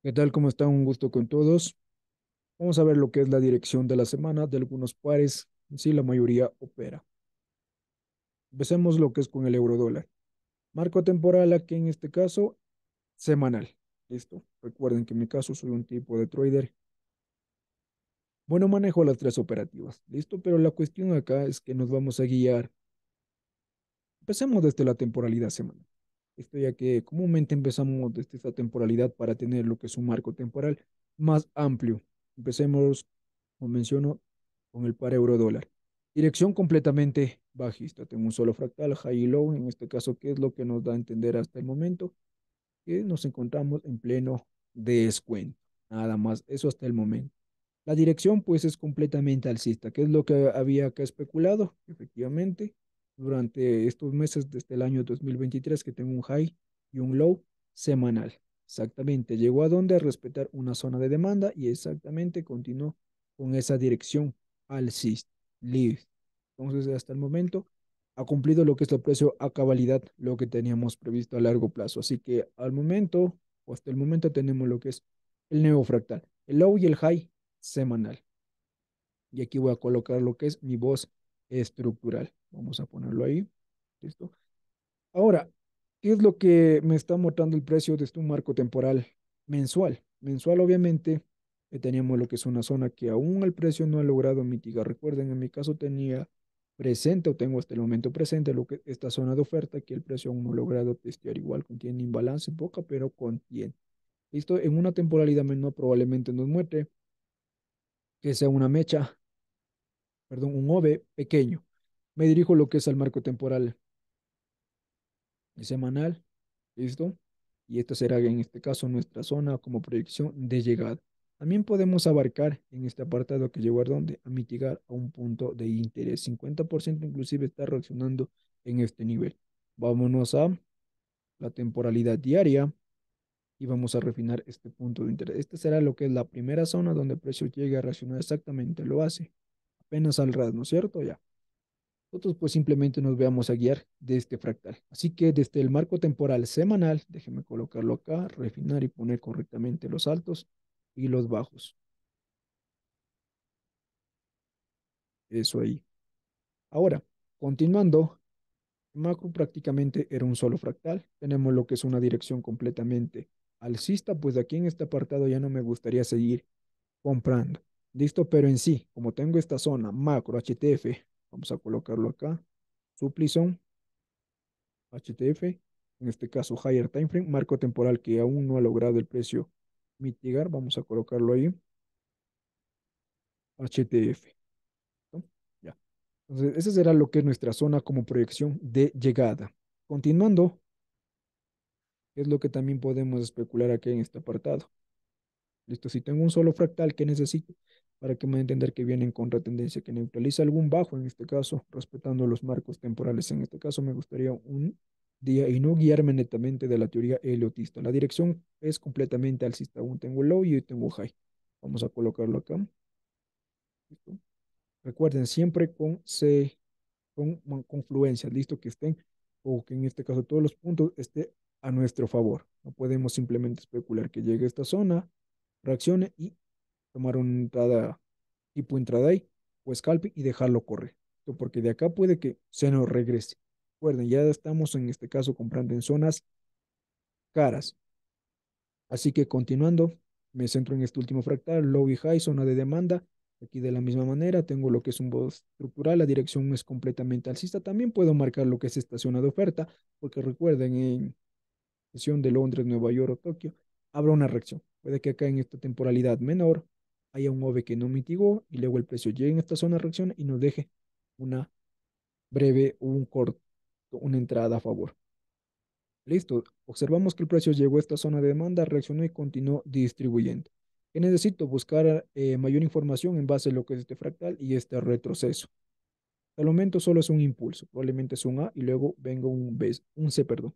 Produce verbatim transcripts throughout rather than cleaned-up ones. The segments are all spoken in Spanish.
¿Qué tal? ¿Cómo están? Un gusto con todos. Vamos a ver lo que es la dirección de la semana de algunos pares, si la mayoría opera. Empecemos lo que es con el euro dólar. Marco temporal aquí en este caso, semanal. Listo. Recuerden que en mi caso soy un tipo de trader. Bueno, manejo las tres operativas. Listo, pero la cuestión acá es que nos vamos a guiar. Empecemos desde la temporalidad semanal. Esto ya que comúnmente empezamos desde esta temporalidad para tener lo que es un marco temporal más amplio. Empecemos, como menciono, con el par euro-dólar. Dirección completamente bajista. Tengo un solo fractal, high y low. En este caso, ¿qué es lo que nos da a entender hasta el momento? Que nos encontramos en pleno descuento. Nada más, eso hasta el momento. La dirección, pues, es completamente alcista. ¿Qué es lo que había acá especulado? Efectivamente, durante estos meses desde el año dos mil veintitrés que tengo un high y un low semanal. Exactamente, llegó a donde a respetar una zona de demanda y exactamente continuó con esa dirección alcista. Entonces hasta el momento ha cumplido lo que es el precio a cabalidad, lo que teníamos previsto a largo plazo. Así que al momento o hasta el momento tenemos lo que es el nuevo fractal, el low y el high semanal. Y aquí voy a colocar lo que es mi voz estructural. Vamos a ponerlo ahí. Listo. Ahora, ¿qué es lo que me está mostrando el precio desde un marco temporal mensual? Mensual, obviamente, teníamos lo que es una zona que aún el precio no ha logrado mitigar. Recuerden, en mi caso tenía presente o tengo hasta el momento presente lo que esta zona de oferta que el precio aún no ha logrado testear. Igual contiene imbalance, poca, pero contiene. Listo, en una temporalidad menor probablemente nos muestre que sea una mecha, perdón, un O V pequeño. Me dirijo lo que es al marco temporal semanal, ¿listo? Y esta será en este caso nuestra zona como proyección de llegada. También podemos abarcar en este apartado que llegó a donde a mitigar a un punto de interés. cincuenta por ciento inclusive está reaccionando en este nivel. Vámonos a la temporalidad diaria y vamos a refinar este punto de interés. Esta será lo que es la primera zona donde el precio llega a reaccionar exactamente, lo hace apenas al ras, ¿no es cierto? Ya. Nosotros pues simplemente nos veamos a guiar de este fractal. Así que desde el marco temporal semanal, déjenme colocarlo acá, refinar y poner correctamente los altos y los bajos. Eso ahí. Ahora, continuando, macro prácticamente era un solo fractal. Tenemos lo que es una dirección completamente alcista, pues aquí en este apartado ya no me gustaría seguir comprando. Listo, pero en sí, como tengo esta zona macro H T F, vamos a colocarlo acá, supply zone, H T F, en este caso higher time frame, marco temporal que aún no ha logrado el precio mitigar, vamos a colocarlo ahí, H T F. ¿No? Ya. Entonces, esa será lo que es nuestra zona como proyección de llegada. Continuando, es lo que también podemos especular aquí en este apartado. Listo, si tengo un solo fractal que necesito, para que me den a entender que viene en contratendencia, que neutraliza algún bajo en este caso, respetando los marcos temporales. En este caso me gustaría un día y no guiarme netamente de la teoría heliotista. La dirección es completamente alcista. Aún tengo low y tengo high. Vamos a colocarlo acá. ¿Listo? Recuerden, siempre con, C, con confluencia, listo, que estén, o que en este caso todos los puntos estén a nuestro favor. No podemos simplemente especular que llegue a esta zona, reaccione y tomar una entrada tipo entrada ahí o scalping y dejarlo correr. Entonces, porque de acá puede que se nos regrese. Recuerden, ya estamos en este caso comprando en zonas caras. Así que continuando, me centro en este último fractal, low y high, zona de demanda. Aquí de la misma manera tengo lo que es un borde estructural, la dirección es completamente alcista. También puedo marcar lo que es esta zona de oferta, porque recuerden, en sesión de Londres, Nueva York o Tokio, habrá una reacción. Puede que acá en esta temporalidad menor haya un O V que no mitigó y luego el precio llegue en esta zona, reacciona y nos deje una breve, un corto, una entrada a favor. Listo, observamos que el precio llegó a esta zona de demanda, reaccionó y continuó distribuyendo. ¿Qué necesito? Buscar eh, mayor información en base a lo que es este fractal y este retroceso. Al momento solo es un impulso, probablemente es un A y luego venga un B, un C, perdón.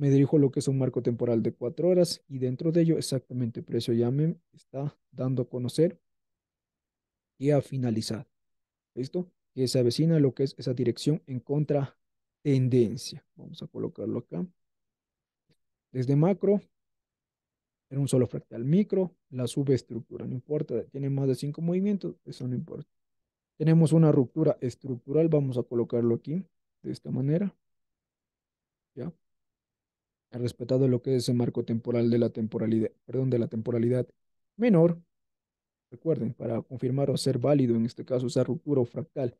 Me dirijo a lo que es un marco temporal de cuatro horas y dentro de ello exactamente el precio ya me está dando a conocer y a finalizar. ¿Listo? Que se avecina lo que es esa dirección en contra tendencia. Vamos a colocarlo acá. Desde macro, en un solo fractal micro, la subestructura, no importa, tiene más de cinco movimientos, eso no importa. Tenemos una ruptura estructural, vamos a colocarlo aquí, de esta manera, ¿ya? Respetado lo que es ese marco temporal de la temporalidad, perdón, de la temporalidad menor. Recuerden, para confirmar o ser válido, en este caso, esa ruptura o fractal,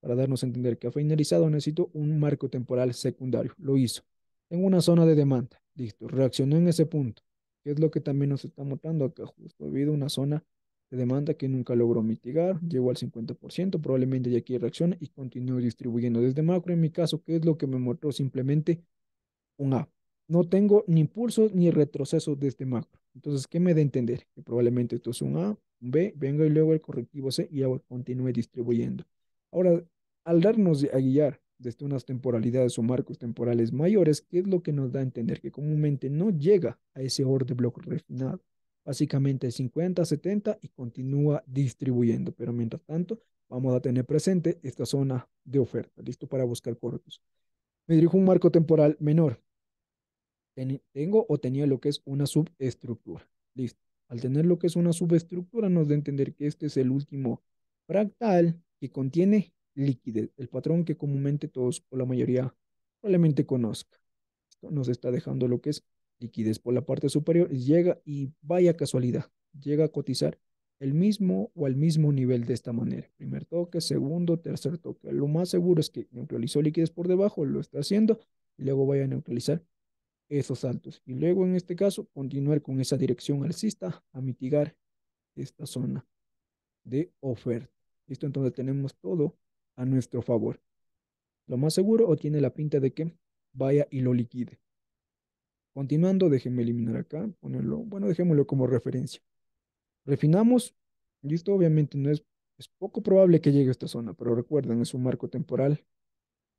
para darnos a entender que ha finalizado, necesito un marco temporal secundario. Lo hizo. En una zona de demanda. Listo. Reaccionó en ese punto. Que es lo que también nos está mostrando acá. Justo ha habido una zona de demanda que nunca logró mitigar. Llegó al cincuenta por ciento. Probablemente ya aquí reacciona y continúe distribuyendo desde macro. En mi caso, ¿qué es lo que me mostró? Simplemente un A. No tengo ni impulsos ni retrocesos desde macro. Entonces, ¿qué me da a entender? Que probablemente esto es un A, un B, venga y luego el correctivo C y ahora continúe distribuyendo. Ahora, al darnos a guiar desde unas temporalidades o marcos temporales mayores, ¿qué es lo que nos da a entender? Que comúnmente no llega a ese order block refinado. Básicamente cincuenta, setenta y continúa distribuyendo. Pero mientras tanto, vamos a tener presente esta zona de oferta. Listo para buscar cortos. Me dirijo a un marco temporal menor. Tengo o tenía lo que es una subestructura. Listo. Al tener lo que es una subestructura, nos da a entender que este es el último fractal que contiene liquidez, el patrón que comúnmente todos o la mayoría probablemente conozca. Esto nos está dejando lo que es liquidez por la parte superior, llega y vaya casualidad, llega a cotizar el mismo o al mismo nivel de esta manera. Primer toque, segundo, tercer toque. Lo más seguro es que neutralizó liquidez por debajo, lo está haciendo y luego vaya a neutralizar esos saltos. Y luego en este caso continuar con esa dirección alcista a mitigar esta zona de oferta. Listo, entonces tenemos todo a nuestro favor. Lo más seguro o tiene la pinta de que vaya y lo liquide. Continuando, déjenme eliminar acá, ponerlo, bueno, dejémoslo como referencia. Refinamos, listo, obviamente no es, es poco probable que llegue a esta zona, pero recuerden, es un marco temporal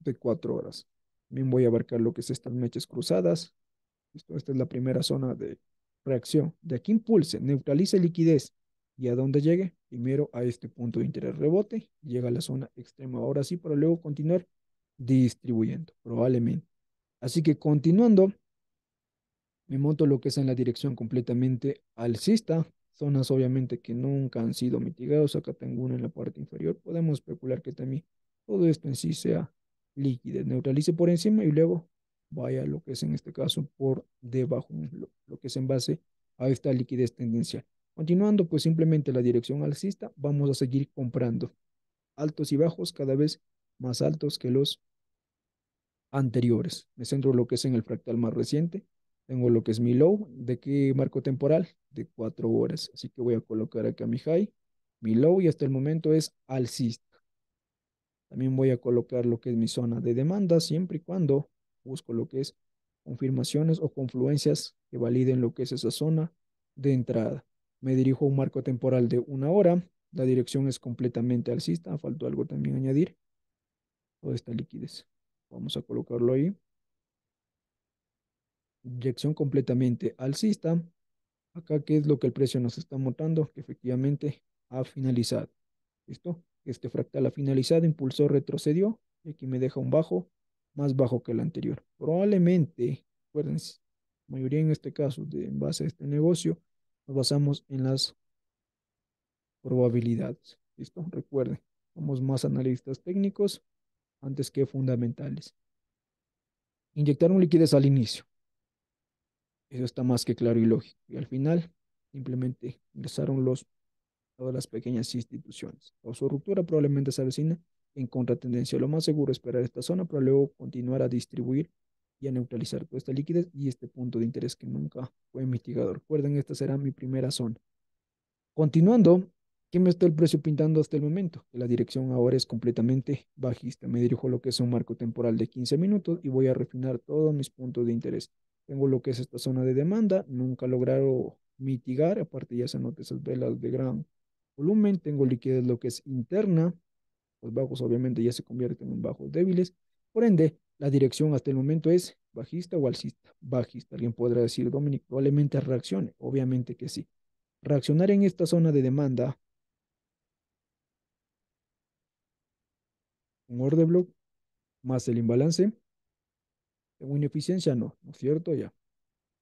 de cuatro horas. También voy a abarcar lo que es estas mechas cruzadas. Listo, esta es la primera zona de reacción. De aquí impulse, neutralice liquidez. ¿Y a dónde llegue? Primero a este punto de interés rebote, llega a la zona extrema, ahora sí, para luego continuar distribuyendo, probablemente. Así que continuando, me monto lo que es en la dirección completamente alcista, zonas obviamente que nunca han sido mitigadas, acá tengo una en la parte inferior, podemos especular que también todo esto en sí sea liquidez, neutralice por encima y luego vaya lo que es en este caso por debajo, lo, lo que es en base a esta liquidez tendencial. Continuando, pues simplemente la dirección alcista, vamos a seguir comprando altos y bajos cada vez más altos que los anteriores. Me centro lo que es en el fractal más reciente. Tengo lo que es mi low. ¿De qué marco temporal? De cuatro horas. Así que voy a colocar acá mi high, mi low y hasta el momento es alcista. También voy a colocar lo que es mi zona de demanda siempre y cuando busco lo que es confirmaciones o confluencias que validen lo que es esa zona de entrada. Me dirijo a un marco temporal de una hora. La dirección es completamente alcista. Faltó algo también añadir. Toda esta liquidez. Vamos a colocarlo ahí. Dirección completamente alcista. Acá, ¿qué es lo que el precio nos está mostrando? Que efectivamente ha finalizado. ¿Listo? Este fractal ha finalizado, impulsó, retrocedió. Y aquí me deja un bajo, más bajo que el anterior. Probablemente, acuérdense, la mayoría en este caso, de, en base a este negocio, nos basamos en las probabilidades. ¿Listo? Recuerden, somos más analistas técnicos antes que fundamentales. Inyectaron liquidez al inicio. Eso está más que claro y lógico. Y al final, simplemente ingresaron los, todas las pequeñas instituciones. O su ruptura probablemente se avecina en contratendencia. Lo más seguro es esperar esta zona, pero luego continuar a distribuir y a neutralizar toda esta liquidez y este punto de interés que nunca fue mitigado. Recuerden, esta será mi primera zona. Continuando, ¿qué me está el precio pintando hasta el momento? La dirección ahora es completamente bajista. Me dirijo a lo que es un marco temporal de quince minutos y voy a refinar todos mis puntos de interés. Tengo lo que es esta zona de demanda, nunca lograron mitigar, aparte ya se notan esas velas de gran volumen. Tengo liquidez lo que es interna, los bajos obviamente ya se convierten en bajos débiles, por ende, la dirección hasta el momento es bajista o alcista. Bajista. Alguien podrá decir, Dominic, probablemente reaccione. Obviamente que sí. Reaccionar en esta zona de demanda. Un order block más el imbalance. ¿Tengo ineficiencia? No, ¿no es cierto? Ya.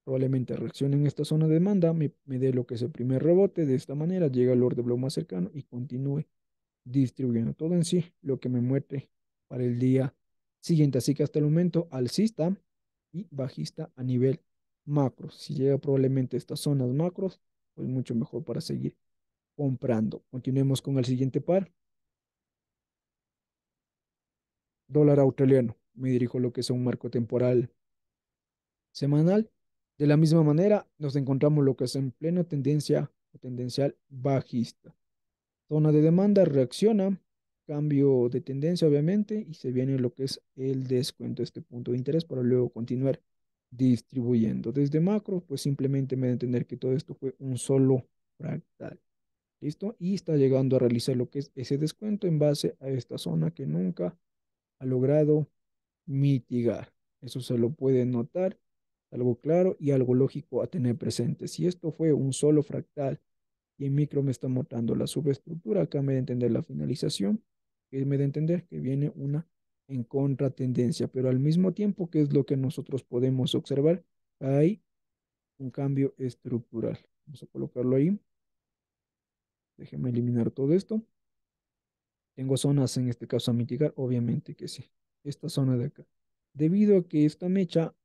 Probablemente reaccione en esta zona de demanda, me, me dé lo que es el primer rebote. De esta manera llega al order block más cercano y continúe distribuyendo todo en sí, lo que me muestre para el día siguiente. Así que hasta el momento alcista y bajista a nivel macro. Si llega probablemente a estas zonas macros, pues mucho mejor para seguir comprando. Continuemos con el siguiente par. Dólar australiano. Me dirijo a lo que es un marco temporal semanal. De la misma manera, nos encontramos lo que es en plena tendencia o tendencial bajista. Zona de demanda, reacciona, cambio de tendencia obviamente, y se viene lo que es el descuento, este punto de interés, para luego continuar distribuyendo. Desde macro, pues simplemente me da a entender que todo esto fue un solo fractal. ¿Listo? Y está llegando a realizar lo que es ese descuento en base a esta zona que nunca ha logrado mitigar. Eso se lo pueden notar. Algo claro y algo lógico a tener presente. Si esto fue un solo fractal y en micro me está mostrando la subestructura, acá me da a entender la finalización, que me da a entender que viene una en contratendencia, pero al mismo tiempo, que es lo que nosotros podemos observar, hay un cambio estructural. Vamos a colocarlo ahí. Déjenme eliminar todo esto. Tengo zonas en este caso a mitigar, obviamente que sí. Esta zona de acá. Debido a que esta mecha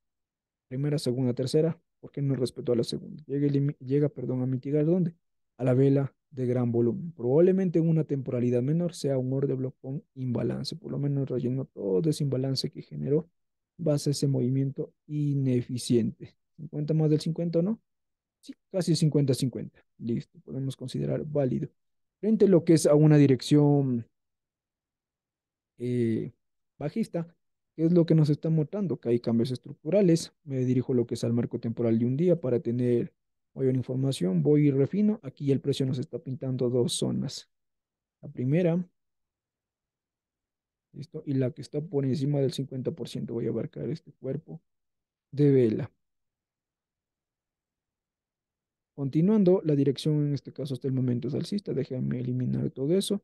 primera, segunda, tercera, porque no respetó a la segunda. Llega, llega perdón, a mitigar, ¿dónde? A la vela de gran volumen. Probablemente en una temporalidad menor sea un order block con imbalance. Por lo menos rellenó todo ese imbalance que generó base a ese movimiento ineficiente. ¿cincuenta más del cincuenta o no? Sí, casi cincuenta cincuenta. Listo, podemos considerar válido. Frente a lo que es a una dirección eh, bajista, ¿qué es lo que nos está mostrando? Que hay cambios estructurales. Me dirijo a lo que es al marco temporal de un día para tener mayor información. Voy y refino. Aquí el precio nos está pintando dos zonas. La primera. Listo. Y la que está por encima del cincuenta por ciento. Voy a abarcar este cuerpo de vela. Continuando, la dirección en este caso hasta el momento es alcista. Déjenme eliminar todo eso.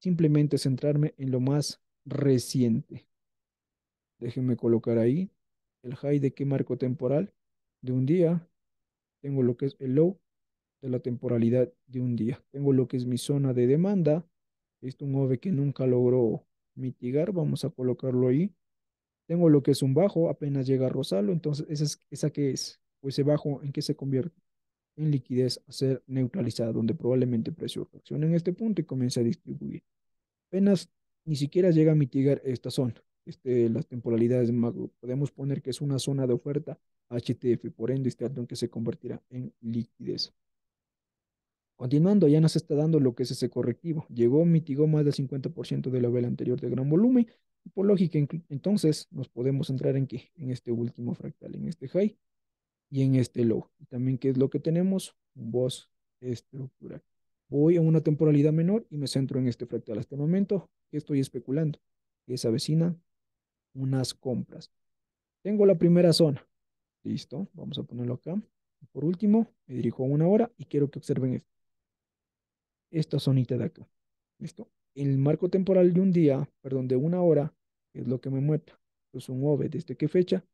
Simplemente centrarme en lo más reciente. Déjenme colocar ahí el high de qué marco temporal de un día. Tengo lo que es el low de la temporalidad de un día. Tengo lo que es mi zona de demanda. Esto es un O V que nunca logró mitigar. Vamos a colocarlo ahí. Tengo lo que es un bajo. Apenas llega a rozarlo. Entonces, ¿esa, es, esa qué es? O ese bajo, ¿en qué se convierte? En liquidez a ser neutralizada. Donde probablemente el precio reacciona en este punto y comienza a distribuir. Apenas ni siquiera llega a mitigar esta zona. Este, las temporalidades macro, podemos poner que es una zona de oferta H T F, por ende este atrón que se convertirá en liquidez. Continuando, ya nos está dando lo que es ese correctivo, llegó, mitigó más del cincuenta por ciento de la vela anterior de gran volumen, y por lógica, entonces nos podemos entrar en ¿qué? En este último fractal, en este high y en este low, y también ¿qué es lo que tenemos? Un boss estructural. Voy a una temporalidad menor y me centro en este fractal. Hasta el momento, ¿qué estoy especulando? Esa vecina unas compras. Tengo la primera zona. Listo. Vamos a ponerlo acá. Por último, me dirijo a una hora y quiero que observen esto. Esta zonita de acá. Listo. El marco temporal de un día, perdón, de una hora, es lo que me muestra. Es un O V. ¿Desde qué fecha?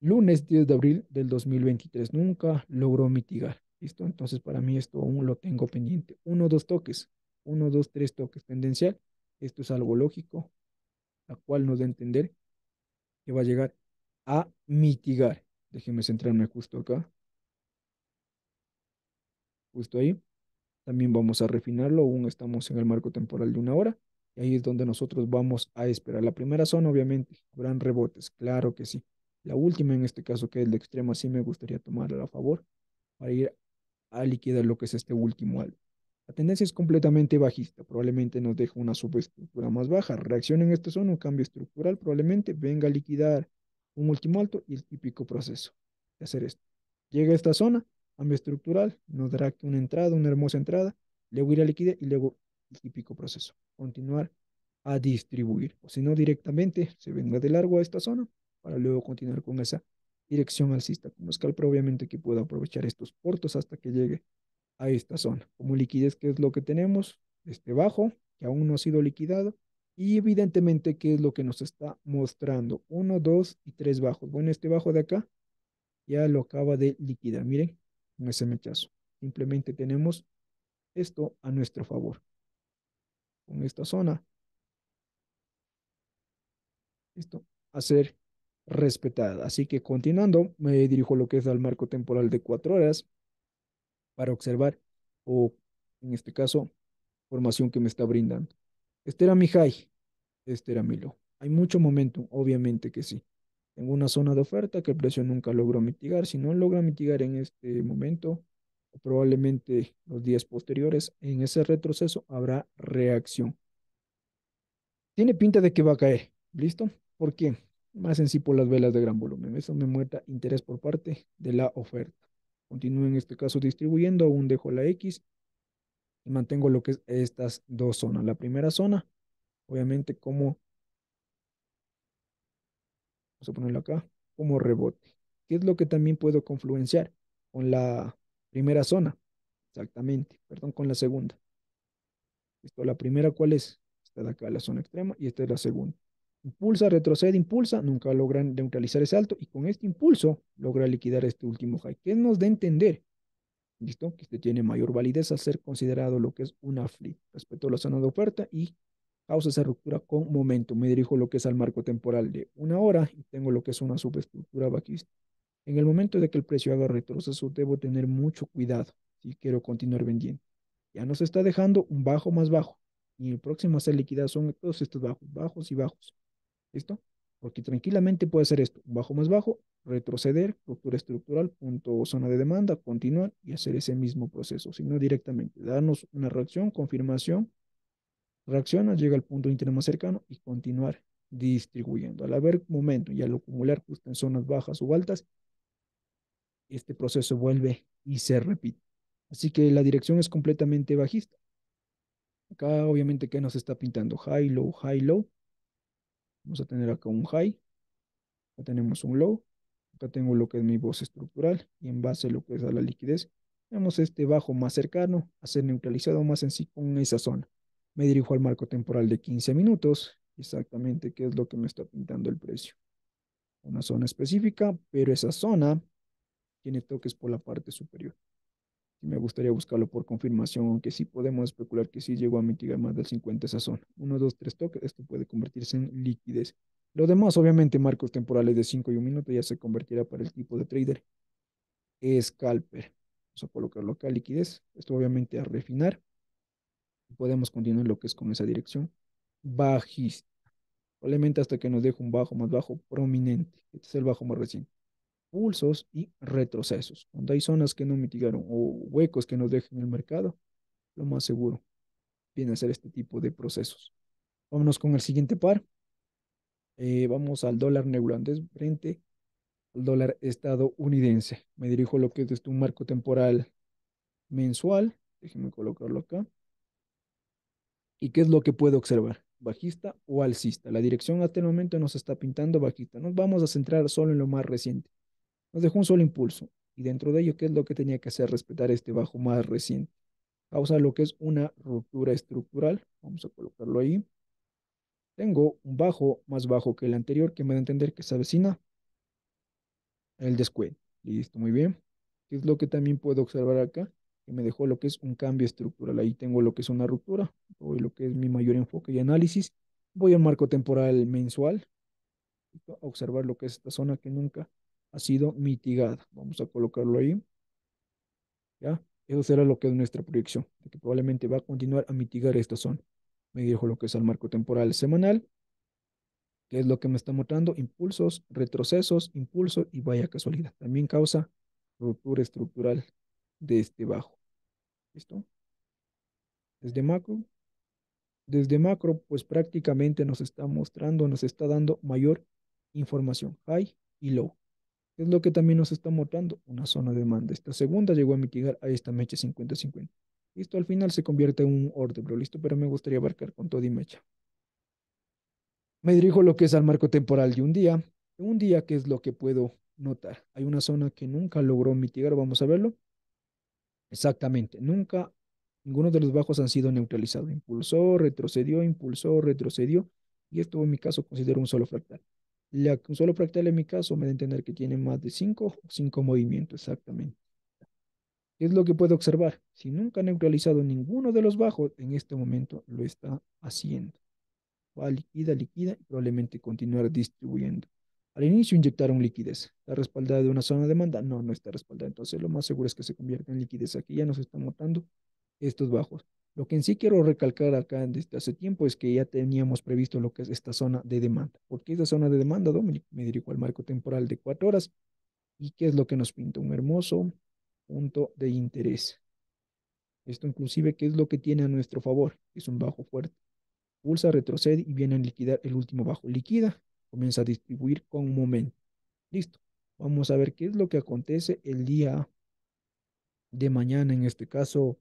Lunes diez de abril del dos mil veintitrés. Nunca logró mitigar. Listo. Entonces, para mí esto aún lo tengo pendiente. Uno, dos toques. Uno, dos, tres toques tendencial. Esto es algo lógico, la cual nos da a entender que va a llegar a mitigar. Déjenme centrarme justo acá. Justo ahí. También vamos a refinarlo. Aún estamos en el marco temporal de una hora. Y ahí es donde nosotros vamos a esperar. La primera zona, obviamente, habrán rebotes. Claro que sí. La última, en este caso, que es la extrema, sí me gustaría tomarla a favor para ir a liquidar lo que es este último algo. La tendencia es completamente bajista, probablemente nos deja una subestructura más baja, reacciona en esta zona, un cambio estructural, probablemente venga a liquidar un último alto y el típico proceso de hacer esto. Llega a esta zona, cambio estructural, nos dará una entrada, una hermosa entrada, luego ir a liquidar y luego el típico proceso, continuar a distribuir, o si no directamente se venga de largo a esta zona para luego continuar con esa dirección alcista, como scalper obviamente que pueda aprovechar estos cortos hasta que llegue a esta zona. Como liquidez, ¿qué es lo que tenemos? Este bajo, que aún no ha sido liquidado, y evidentemente, ¿qué es lo que nos está mostrando? Uno, dos y tres bajos. Bueno, este bajo de acá ya lo acaba de liquidar. Miren, no es el mechazo. Simplemente tenemos esto a nuestro favor. Con esta zona. Listo. A ser respetada. Así que continuando, me dirijo lo que es al marco temporal de cuatro horas para observar, o en este caso, formación que me está brindando. Este era mi high. Este era mi low. Hay mucho momentum, obviamente que sí. Tengo una zona de oferta que el precio nunca logró mitigar. Si no logra mitigar en este momento, probablemente los días posteriores, en ese retroceso habrá reacción. Tiene pinta de que va a caer. ¿Listo? ¿Por qué? Más en sí por las velas de gran volumen. Eso me muestra interés por parte de la oferta. Continúo en este caso distribuyendo. Aún dejo la X. Y mantengo lo que es estas dos zonas. La primera zona, obviamente como... Vamos a ponerlo acá como rebote. ¿Qué es lo que también puedo confluenciar con la primera zona? Exactamente, perdón, con la segunda. Listo, la primera, ¿cuál es? Esta de acá, la zona extrema, y esta es la segunda. Impulsa, retrocede, impulsa, nunca logran neutralizar ese alto, y con este impulso logra liquidar este último high. ¿Qué nos da a entender? Listo, que este tiene mayor validez al ser considerado lo que es una flip. Respecto a la zona de oferta y causa esa ruptura con momento. Me dirijo lo que es al marco temporal de una hora y tengo lo que es una subestructura bajista. En el momento de que el precio haga retroceso, debo tener mucho cuidado si quiero continuar vendiendo. Ya nos está dejando un bajo más bajo. Y el próximo a ser liquidado son todos estos bajos, bajos y bajos. ¿Listo? Porque tranquilamente puede ser esto. Un bajo más bajo, retroceder, ruptura estructural, punto zona de demanda, continuar y hacer ese mismo proceso. Sino directamente darnos una reacción, confirmación. Reacciona, llega al punto interno más cercano y continuar distribuyendo. Al haber momento y al acumular justo en zonas bajas o altas, este proceso vuelve y se repite. Así que la dirección es completamente bajista. Acá obviamente que nos está pintando high, low, high, low. Vamos a tener acá un high. Acá tenemos un low. Acá tengo lo que es mi voz estructural y en base a lo que es a la liquidez, tenemos este bajo más cercano a ser neutralizado más en sí con esa zona. Me dirijo al marco temporal de quince minutos. Exactamente qué es lo que me está pintando el precio. Una zona específica, pero esa zona tiene toques por la parte superior. Y me gustaría buscarlo por confirmación, aunque sí podemos especular que sí llegó a mitigar más del cincuenta esa zona. uno, dos, tres toques, esto puede convertirse en liquidez. Lo demás, obviamente, marcos temporales de cinco y un minuto ya se convertirá para el tipo de trader scalper. Vamos a colocarlo acá, liquidez. Esto obviamente a refinar. Podemos continuar lo que es con esa dirección bajista, probablemente hasta que nos deje un bajo más bajo prominente. Este es el bajo más reciente. Pulsos y retrocesos. Cuando hay zonas que no mitigaron o huecos que nos dejen el mercado, lo más seguro viene a ser este tipo de procesos. Vámonos con el siguiente par. Eh, vamos al dólar neozelandés frente al dólar estadounidense. Me dirijo lo que es desde un marco temporal mensual. Déjenme colocarlo acá. ¿Y qué es lo que puedo observar? ¿Bajista o alcista? La dirección hasta el momento nos está pintando bajista. Nos vamos a centrar solo en lo más reciente. Nos dejó un solo impulso. Y dentro de ello, ¿qué es lo que tenía que hacer? Respetar este bajo más reciente. Causa lo que es una ruptura estructural. Vamos a colocarlo ahí. Tengo un bajo más bajo que el anterior, que me da a entender que se avecina el descuento. Listo, muy bien. ¿Qué es lo que también puedo observar acá? Que me dejó lo que es un cambio estructural. Ahí tengo lo que es una ruptura. Hoy lo que es mi mayor enfoque y análisis. Voy al marco temporal mensual a observar lo que es esta zona que nunca ha sido mitigada. Vamos a colocarlo ahí. Ya, eso será lo que es nuestra proyección, de que probablemente va a continuar a mitigar esta zona. Me dirijo lo que es al marco temporal semanal. ¿Qué es lo que me está mostrando? Impulsos, retrocesos, impulsos y vaya casualidad. También causa ruptura estructural de este bajo. ¿Listo? Desde macro, desde macro, pues prácticamente nos está mostrando, nos está dando mayor información, high y low. Es lo que también nos está mostrando una zona de demanda. Esta segunda llegó a mitigar a esta mecha cincuenta cincuenta. Listo, al final se convierte en un order block, listo, pero me gustaría abarcar con todo y mecha. Me dirijo lo que es al marco temporal de un día. De un día, ¿qué es lo que puedo notar? Hay una zona que nunca logró mitigar, vamos a verlo. Exactamente, nunca, ninguno de los bajos han sido neutralizados. Impulsó, retrocedió, impulsó, retrocedió. Y esto en mi caso considero un solo fractal. La solo fractal en mi caso me da a entender que tiene más de cinco movimientos exactamente. ¿Qué es lo que puedo observar? Si nunca ha neutralizado ninguno de los bajos, en este momento lo está haciendo. Va liquida, liquida y probablemente continuar distribuyendo. Al inicio inyectaron liquidez. ¿Está respaldada de una zona de demanda? No, no está respaldada. Entonces lo más seguro es que se convierta en liquidez. Aquí ya nos están notando estos bajos. Lo que en sí quiero recalcar acá desde hace tiempo es que ya teníamos previsto lo que es esta zona de demanda. ¿Por qué esta zona de demanda, Dominic? Me dirijo al marco temporal de cuatro horas. ¿Y qué es lo que nos pinta? Un hermoso punto de interés. Esto inclusive, ¿qué es lo que tiene a nuestro favor? Es un bajo fuerte. Pulsa, retrocede y viene a liquidar el último bajo. Liquida, comienza a distribuir con momento. Listo. Vamos a ver qué es lo que acontece el día de mañana, en este caso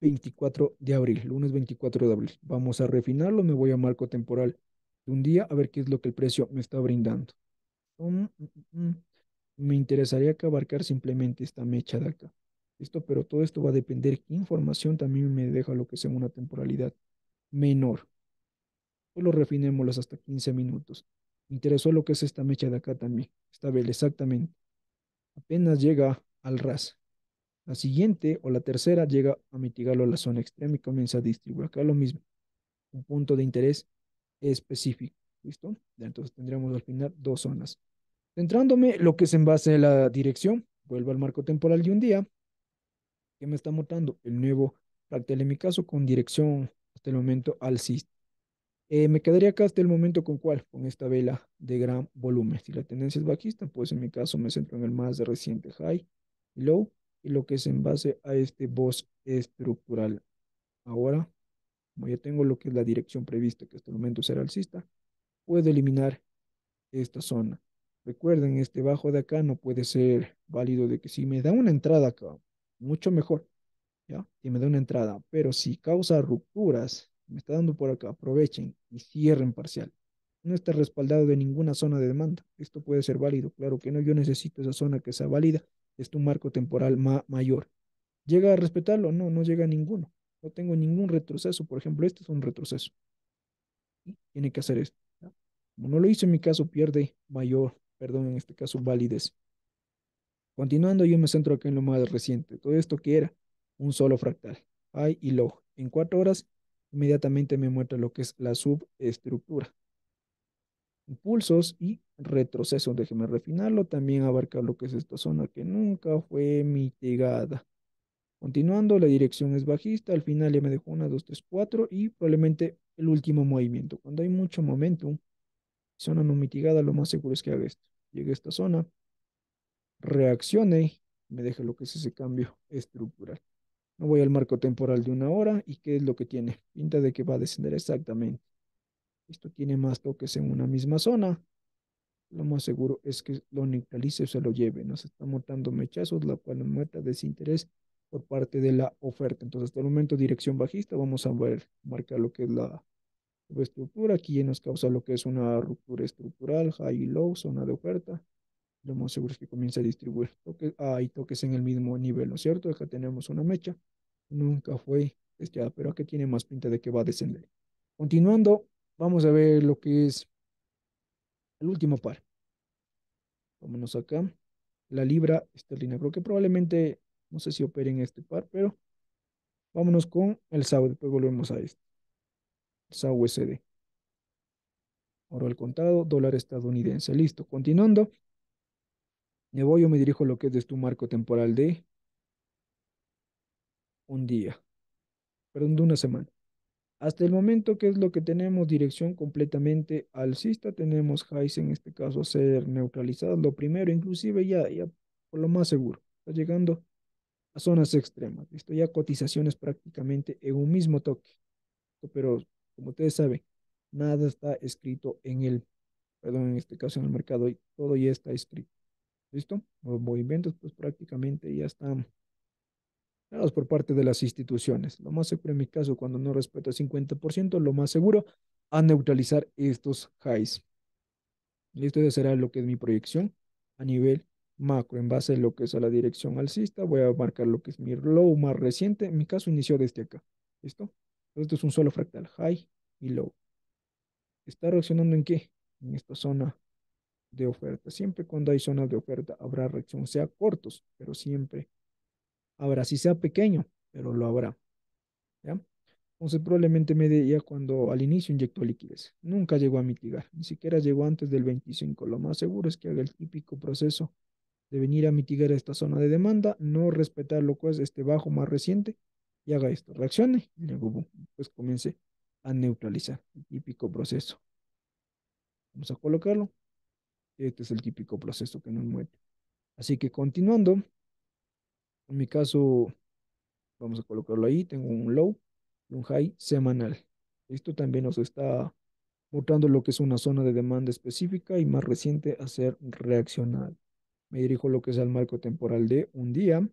veinticuatro de abril, lunes veinticuatro de abril. Vamos a refinarlo, me voy a marco temporal de un día a ver qué es lo que el precio me está brindando. Um, um, um. Me interesaría que abarcar simplemente esta mecha de acá. Esto, pero todo esto va a depender qué información también me deja lo que sea una temporalidad menor. Solo refinémoslas hasta quince minutos. Me interesó lo que es esta mecha de acá también. Esta vela exactamente. Apenas llega al ras. La siguiente o la tercera llega a mitigarlo a la zona extrema y comienza a distribuir. Acá lo mismo. Un punto de interés específico. ¿Listo? Entonces tendríamos al final dos zonas. Centrándome lo que es en base a la dirección. Vuelvo al marco temporal de un día. ¿Qué me está mostrando? El nuevo fractal en mi caso con dirección hasta el momento alcista. Eh, me quedaría acá hasta el momento con cuál. Con esta vela de gran volumen. Si la tendencia es bajista, pues en mi caso me centro en el más reciente high y low. Y lo que es en base a este boss estructural. Ahora, como ya tengo lo que es la dirección prevista, que hasta el momento será alcista, puedo eliminar esta zona. Recuerden, este bajo de acá no puede ser válido de que si me da una entrada acá, mucho mejor, ¿ya? Si me da una entrada, pero si causa rupturas, me está dando por acá, aprovechen y cierren parcial. No está respaldado de ninguna zona de demanda. Esto puede ser válido, claro que no, yo necesito esa zona que sea válida. Es un marco temporal ma mayor. ¿Llega a respetarlo? No, no llega a ninguno. No tengo ningún retroceso. Por ejemplo, este es un retroceso. ¿Sí? Tiene que hacer esto. ¿Ya? Como no lo hizo en mi caso, pierde mayor, perdón, en este caso, validez. Continuando, yo me centro acá en lo más reciente. Todo esto que era un solo fractal. High y low. En cuatro horas, inmediatamente me muestra lo que es la subestructura. Impulsos y retrocesos, déjeme refinarlo, también abarca lo que es esta zona que nunca fue mitigada. Continuando, la dirección es bajista, al final ya me dejó una, dos, tres, cuatro y probablemente el último movimiento. Cuando hay mucho momentum, zona no mitigada, lo más seguro es que haga esto. Llegue a esta zona, reaccione, me deja lo que es ese cambio estructural. No voy al marco temporal de una hora y ¿qué es lo que tiene? Pinta de que va a descender exactamente. Esto tiene más toques en una misma zona. Lo más seguro es que lo neutralice o se lo lleve. Nos está mostrando mechazos, la cual nos muestra desinterés por parte de la oferta. Entonces, hasta el momento, dirección bajista. Vamos a ver, marcar lo que es la subestructura. Aquí ya nos causa lo que es una ruptura estructural, high y low, zona de oferta. Lo más seguro es que comience a distribuir. Toques, ah, hay toques en el mismo nivel, ¿no es cierto? Acá tenemos una mecha. Nunca fue testeada, pero aquí tiene más pinta de que va a descender. Continuando. Vamos a ver lo que es el último par. Vámonos acá. La libra esterlina. Creo que probablemente, no sé si opere en este par, pero vámonos con el S A U. Después volvemos a este. S A U U S D. Oro al contado, dólar estadounidense. Listo. Continuando. Me voy o me dirijo a lo que es de tu marco temporal de un día. Perdón, de una semana. Hasta el momento, ¿qué es lo que tenemos? Dirección completamente alcista. Tenemos highs en este caso a ser neutralizadas. Lo primero, inclusive ya, ya por lo más seguro. Está llegando a zonas extremas. Esto ya cotizaciones prácticamente en un mismo toque. Pero como ustedes saben, nada está escrito en el, perdón, en este caso en el mercado. Todo ya está escrito. ¿Listo? Los movimientos pues prácticamente ya están por parte de las instituciones. Lo más seguro en mi caso, cuando no respeto el cincuenta por ciento, lo más seguro a neutralizar estos highs. Listo, ya será lo que es mi proyección a nivel macro. En base a lo que es a la dirección alcista, voy a marcar lo que es mi low más reciente. En mi caso inició desde acá. ¿Listo? Esto es un solo fractal, high y low. ¿Está reaccionando en qué? en esta zona de oferta. Siempre cuando hay zonas de oferta habrá reacción, sea cortos, pero siempre habrá, si sea pequeño, pero lo habrá, ¿ya? Entonces probablemente me dé ya cuando al inicio inyectó liquidez, nunca llegó a mitigar, ni siquiera llegó antes del veinticinco. Lo más seguro es que haga el típico proceso de venir a mitigar esta zona de demanda, no respetar lo que es este bajo más reciente, y haga esto, reaccione, y luego pues comience a neutralizar, el típico proceso. Vamos a colocarlo. Este es el típico proceso que nos mueve. Así que continuando, en mi caso, vamos a colocarlo ahí, tengo un low y un high semanal. Esto también nos está mostrando lo que es una zona de demanda específica y más reciente a ser reaccional. Me dirijo lo que es al marco temporal de un día,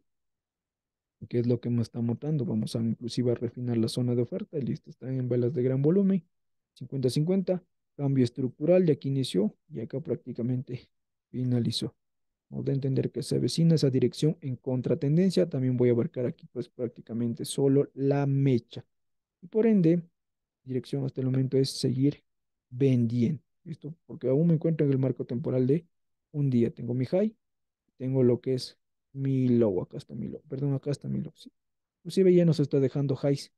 que es lo que me está mostrando. Vamos a inclusive a refinar la zona de oferta, y listo, están en velas de gran volumen, cincuenta cincuenta, cambio estructural, de aquí inició y acá prácticamente finalizó. Vamos a entender que se avecina esa dirección en contratendencia. También voy a abarcar aquí pues prácticamente solo la mecha, y por ende, dirección hasta el momento es seguir vendiendo, listo, porque aún me encuentro en el marco temporal de un día. Tengo mi high, tengo lo que es mi low, acá está mi low, perdón, acá está mi low, sí. Inclusive ya nos está dejando highs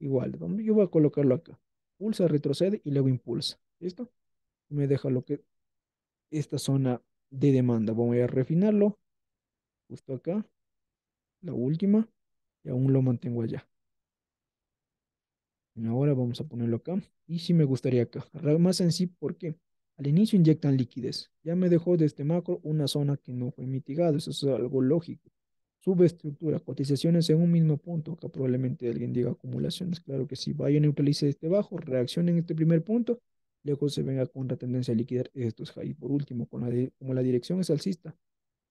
igual. Yo voy a colocarlo acá, pulsa, retrocede y luego impulsa, ¿listo? Me deja lo que esta zona de demanda. Vamos a refinarlo, justo acá, la última, y aún lo mantengo allá. Y ahora vamos a ponerlo acá, y sí me gustaría acá, más en sí, porque al inicio inyectan liquidez. Ya me dejó de este macro una zona que no fue mitigada. Eso es algo lógico. Subestructura, cotizaciones en un mismo punto. Acá probablemente alguien diga acumulaciones. Claro que sí. Vaya, neutralice este bajo, reaccione en este primer punto. Luego se venga con la tendencia a liquidar estos high. Y por último, con la de, como la dirección es alcista,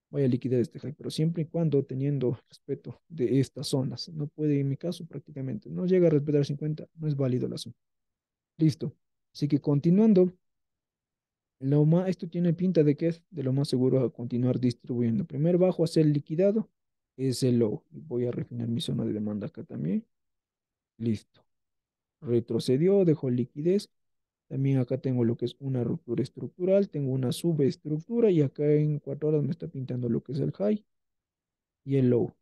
vaya a liquidar este high. Pero siempre y cuando teniendo respeto de estas zonas. No puede, en mi caso, prácticamente. No llega a respetar cincuenta. No es válido la zona. Listo. Así que continuando. Lo más, esto tiene pinta de que es de lo más seguro a continuar distribuyendo. Primer bajo a ser liquidado es el low. Voy a refinar mi zona de demanda acá también. Listo. Retrocedió, dejó liquidez. También acá tengo lo que es una ruptura estructural. Tengo una subestructura y acá en cuatro horas me está pintando lo que es el high y el low.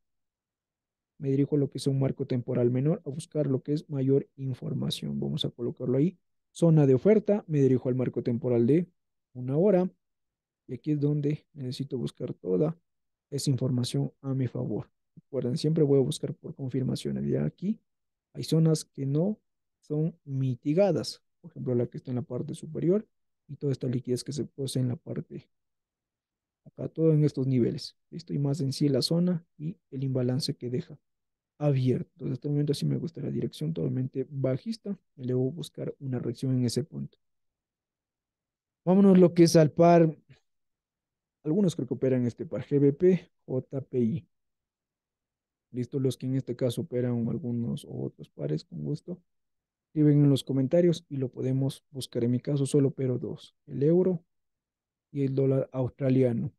Me dirijo a lo que es un marco temporal menor a buscar lo que es mayor información. Vamos a colocarlo ahí. Zona de oferta, me dirijo al marco temporal de una hora, y aquí es donde necesito buscar toda esa información a mi favor. Recuerden, siempre voy a buscar por confirmaciones. Ya aquí hay zonas que no son mitigadas, por ejemplo la que está en la parte superior y toda esta liquidez que se posee en la parte acá, todo en estos niveles, listo, y más en sí la zona y el imbalance que deja abierto. Entonces, hasta el momento sí me gusta la dirección totalmente bajista, y luego buscar una reacción en ese punto. Vámonos lo que es al par, algunos creo que operan este par, G B P, J P I. Listo, los que en este caso operan algunos o otros pares, con gusto, escriben en los comentarios y lo podemos buscar. En mi caso solo opero dos, el euro y el dólar australiano.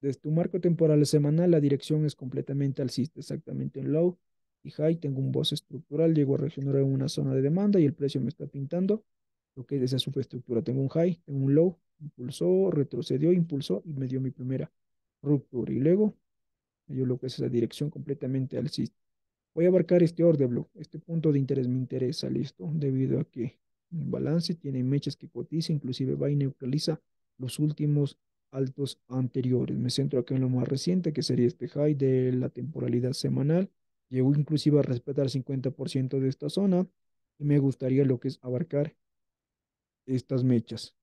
Desde un marco temporal semanal la dirección es completamente alcista, exactamente en low y high. Tengo un boss estructural, llego a reaccionar en una zona de demanda y el precio me está pintando lo que es esa subestructura. Tengo un high, tengo un low, impulsó, retrocedió, impulsó y me dio mi primera ruptura. Y luego me dio lo que es esa dirección completamente alcista. Voy a abarcar este order block, este punto de interés me interesa, listo, debido a que mi balance tiene mechas que cotiza, inclusive va y neutraliza los últimos altos anteriores. Me centro acá en lo más reciente, que sería este high de la temporalidad semanal. Llegó inclusive a respetar cincuenta por ciento de esta zona y me gustaría lo que es abarcar estas mechas.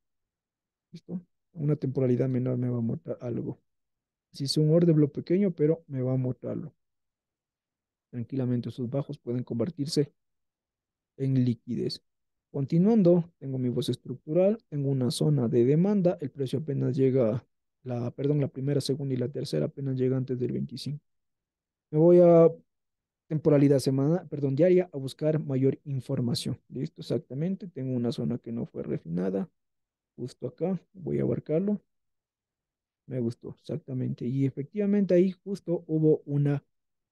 ¿Listo? Una temporalidad menor me va a mostrar algo. Si es un order block pequeño, pero me va a mostrarlo. Tranquilamente esos bajos pueden convertirse en liquidez. Continuando, tengo mi voz estructural, tengo una zona de demanda, el precio apenas llega, la, perdón, la primera, segunda y la tercera apenas llega antes del veinticinco. Me voy a temporalidad semanal, perdón, diaria, a buscar mayor información. Listo, exactamente, tengo una zona que no fue refinada, justo acá, voy a abarcarlo. Me gustó, exactamente, y efectivamente ahí justo hubo una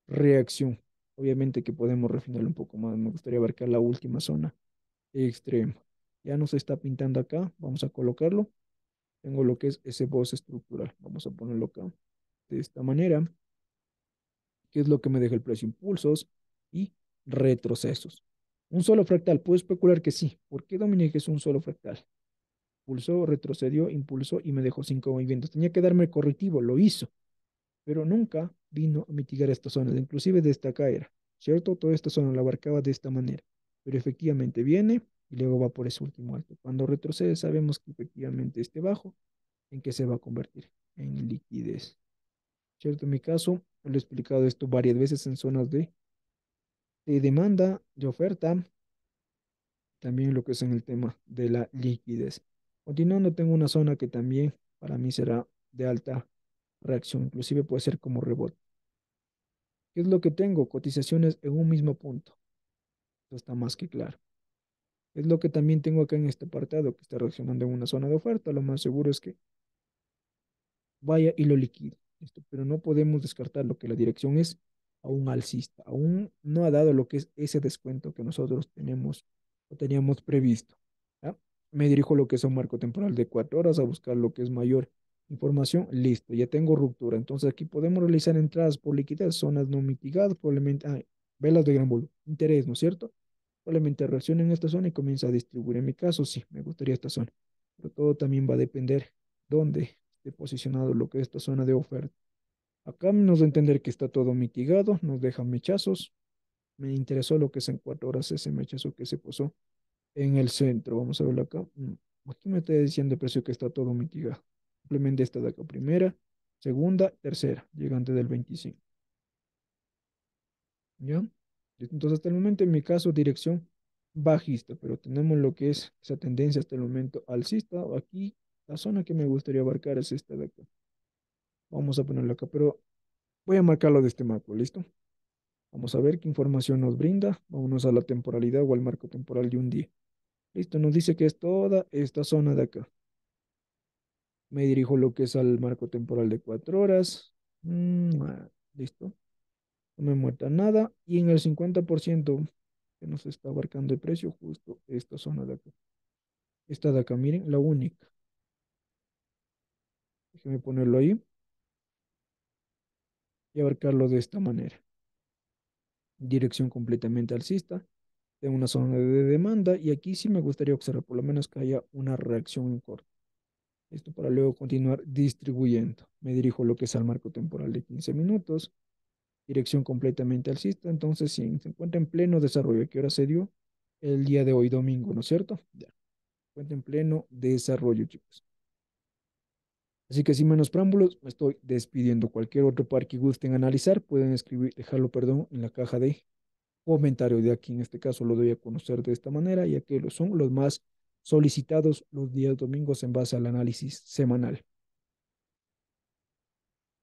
reacción. Obviamente que podemos refinarlo un poco más, me gustaría abarcar la última zona extremo. Ya nos está pintando acá, vamos a colocarlo. tengo lo que es ese voz estructural. Vamos a ponerlo acá de esta manera, que es lo que me deja el precio, impulsos y retrocesos. Un solo fractal, puedo especular que sí. ¿Por qué dominé que es un solo fractal? Impulsó, retrocedió, impulsó y me dejó cinco movimientos. Tenía que darme el correctivo, lo hizo, pero nunca vino a mitigar estas zonas, inclusive de esta acá era, ¿cierto? Toda esta zona la abarcaba de esta manera, pero efectivamente viene y luego va por ese último alto. Cuando retrocede sabemos que efectivamente este bajo, ¿en qué se va a convertir? En liquidez, ¿cierto? En mi caso, lo he explicado esto varias veces en zonas de, de demanda, de oferta, también lo que es en el tema de la liquidez. Continuando, tengo una zona que también para mí será de alta reacción, inclusive puede ser como rebote. ¿Qué es lo que tengo? Cotizaciones en un mismo punto. Esto está más que claro. Es lo que también tengo acá en este apartado, que está reaccionando en una zona de oferta. Lo más seguro es que vaya y lo liquide. Esto, pero no podemos descartar lo que la dirección es aún alcista. Aún no ha dado lo que es ese descuento que nosotros tenemos o teníamos previsto. ¿Ya? Me dirijo lo que es un marco temporal de cuatro horas a buscar lo que es mayor información. Listo, ya tengo ruptura. Entonces aquí podemos realizar entradas por liquidez, zonas no mitigadas, probablemente ah, velas de gran volumen, interés, ¿no es cierto? Probablemente reacciona en esta zona y comienza a distribuir. En mi caso sí, me gustaría esta zona, pero todo también va a depender dónde esté posicionado lo que es esta zona de oferta. Acá nos da a entender que está todo mitigado, nos dejan mechazos. Me interesó lo que es en cuatro horas ese mechazo que se posó en el centro. Vamos a verlo acá. Aquí me está diciendo el precio que está todo mitigado. Simplemente esta de acá, primera, segunda, tercera, llegante del veinticinco. ¿Ya? Entonces hasta el momento en mi caso dirección bajista, pero tenemos lo que es esa tendencia hasta el momento alcista. Aquí la zona que me gustaría abarcar es esta de acá. Vamos a ponerlo acá, pero voy a marcarlo de este marco, ¿listo? Vamos a ver qué información nos brinda. Vámonos a la temporalidad o al marco temporal de un día. Listo, nos dice que es toda esta zona de acá. Me dirijo lo que es al marco temporal de cuatro horas. Mm, listo. No me muestra nada. Y en el cincuenta por ciento que nos está abarcando el precio, justo esta zona de acá. Esta de acá, miren, la única. Déjenme ponerlo ahí. Y abarcarlo de esta manera. Dirección completamente alcista. Tengo una zona de demanda. Y aquí sí me gustaría observar por lo menos que haya una reacción en corto. Esto para luego continuar distribuyendo. Me dirijo lo que es al marco temporal de quince minutos. Dirección completamente alcista. Entonces, si se encuentra en pleno desarrollo, ¿qué hora se dio? El día de hoy, domingo, ¿no es cierto? Ya. Se encuentra en pleno desarrollo, chicos. Así que sin menos preámbulos, me estoy despidiendo. Cualquier otro par que gusten analizar, pueden escribir, dejarlo, perdón, en la caja de comentarios. De aquí, en este caso, lo doy a conocer de esta manera, ya que son los más solicitados los días domingos en base al análisis semanal.